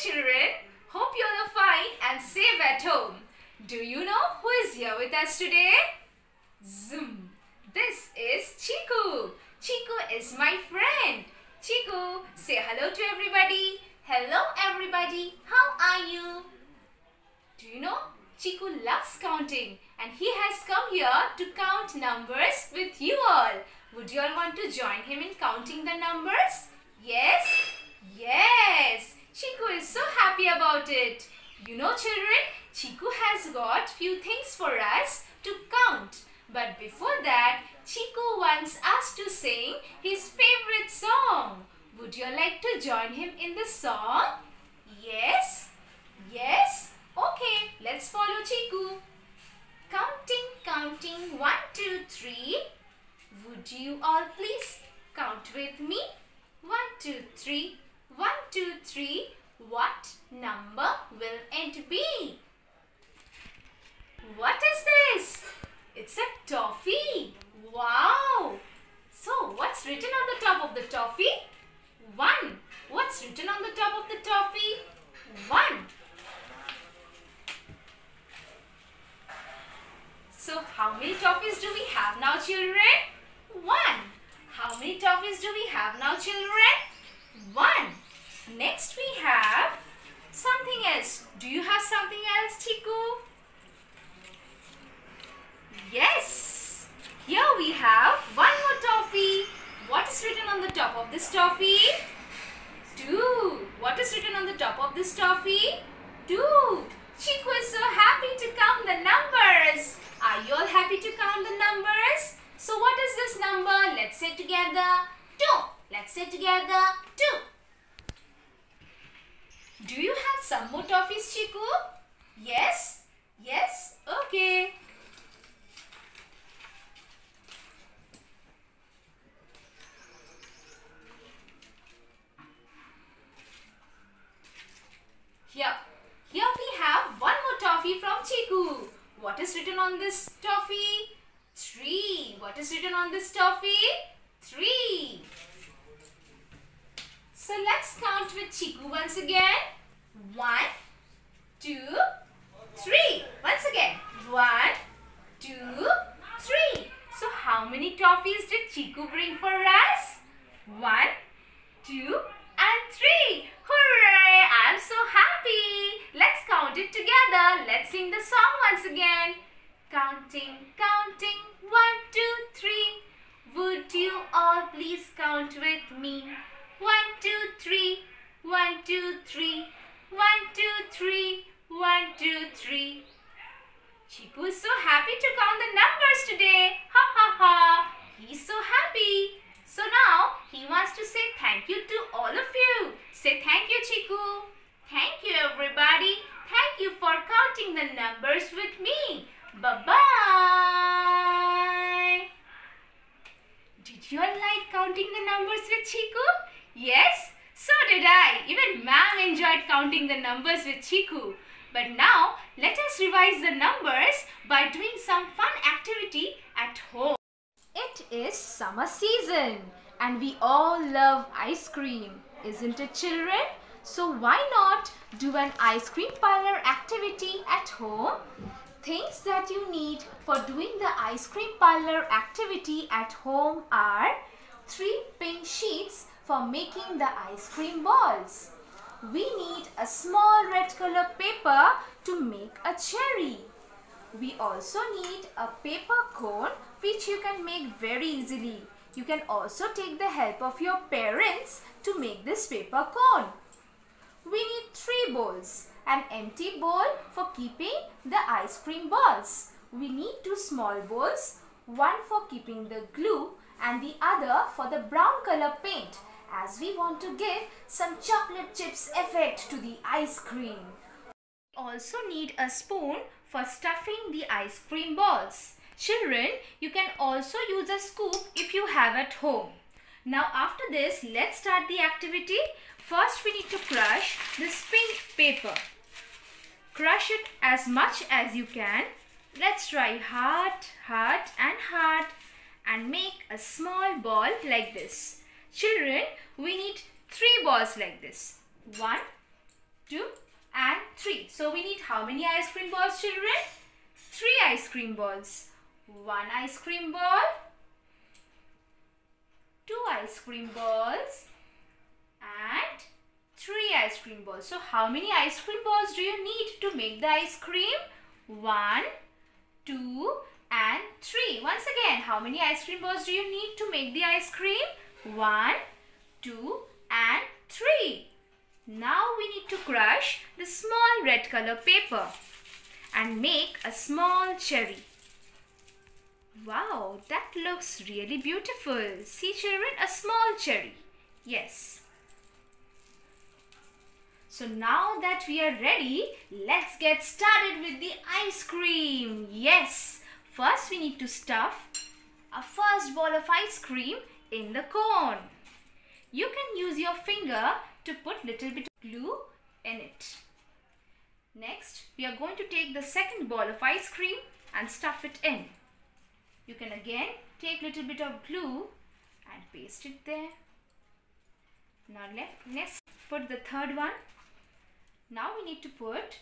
children. Hope you all are fine and safe at home. Do you know who is here with us today? Zoom! This is Chiku. Chiku is my friend. Chiku, say hello to everybody. Hello everybody, how are you? Do you know, Chiku loves counting and he has come here to count numbers with you all. Would you all want to join him in counting the numbers? Yes? Yes! Chiku is so happy about it. You know children, Chiku has got few things for us to count. But before that, Chiku wants us to sing his favorite song. Would you like to join him in the song? Yes? Yes? Okay, let's follow Chiku. Counting, counting, 1, 2, 3. Would you all please count with me? 1, 2, 3. 1, 2, 3. What number will it be? What is this? It's a toffee. Wow! So, what's written on the top of the toffee? 1. What's written on the top of the toffee? 1. So, how many toffees do we have now, children? 1. How many toffees do we have now, children? 1. Next we have something else. Do you have something else, Chiku? Yes. Here we have one more toffee. What is written on the top of this toffee? 2. What is written on the top of this toffee? 2. Chiku is so happy to count the numbers. Are you all happy to count the numbers? So what is this number? Let's say together. 2. Let's say together. 2. Do you have some more toffees, Chiku? Yes? Yes? Okay. Here we have one more toffee from Chiku. What is written on this toffee? 3. What is written on this toffee? 3. So let's count with Chiku once again. 1, 2, 3. Once again. 1, 2, 3. So how many toffees did Chiku bring for us? 1, 2, and 3. Hooray! I'm so happy. Let's count it together. Let's sing the song once again. Counting, counting. 1, 2, 3. Would you all please count with me? 1, 2, 3, 1, 2, 3, 1, 2, 3, 1, 2, 3. Chiku is so happy to count the numbers today. Ha ha ha. He's so happy. So now he wants to say thank you to all of you. Say thank you, Chiku. Thank you, everybody. Thank you for counting the numbers with me. Bye-bye. Did you all like counting the numbers with Chiku? Yes, so did I. Even ma'am enjoyed counting the numbers with Chiku. But now, let us revise the numbers by doing some fun activity at home. It is summer season and we all love ice cream, isn't it, children? So why not do an ice cream parlor activity at home? Things that you need for doing the ice cream parlor activity at home are 3 pink sheets for making the ice cream balls. We need a small red color paper to make a cherry. We also need a paper cone which you can make very easily. You can also take the help of your parents to make this paper cone. We need 3 bowls. An empty bowl for keeping the ice cream balls. We need 2 small bowls, one for keeping the glue and the other for the brown color paint, as we want to give some chocolate chips effect to the ice cream. We also need a spoon for stuffing the ice cream balls. Children, you can also use a scoop if you have at home. Now after this, let's start the activity. First, we need to crush this pink paper. Crush it as much as you can. Let's try hard, hard and hard and make a small ball like this. Children, we need 3 balls like this. 1, 2 and 3. So we need how many ice cream balls, children? 3 ice cream balls. 1 ice cream ball, 2 ice cream balls and 3 ice cream balls. So how many ice cream balls do you need to make the ice cream? 1, 2 and 3. Once again, how many ice cream balls do you need to make the ice cream? 1, 2 and 3. Now we need to crush the small red color paper and make a small cherry. Wow, that looks really beautiful. See children, a small cherry. Yes. So now that we are ready, let's get started with the ice cream. Yes. First we need to stuff a first ball of ice cream in the cone. You can use your finger to put little bit of glue in it. Next, we are going to take the second ball of ice cream and stuff it in. You can again take little bit of glue and paste it there. Now next put the third one. Now we need to put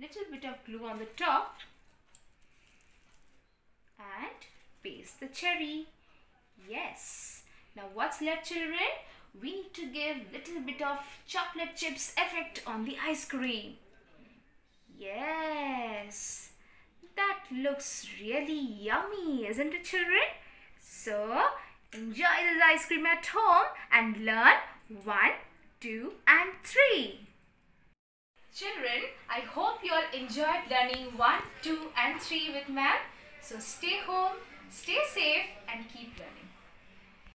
little bit of glue on the top and paste the cherry. Yes. Now what's left, children? We need to give little bit of chocolate chips effect on the ice cream. Yes. That looks really yummy, isn't it, children? So, enjoy this ice cream at home and learn 1, 2 and 3. Children, I hope you all enjoyed learning 1, 2 and 3 with ma'am. So, stay home, stay safe and keep learning.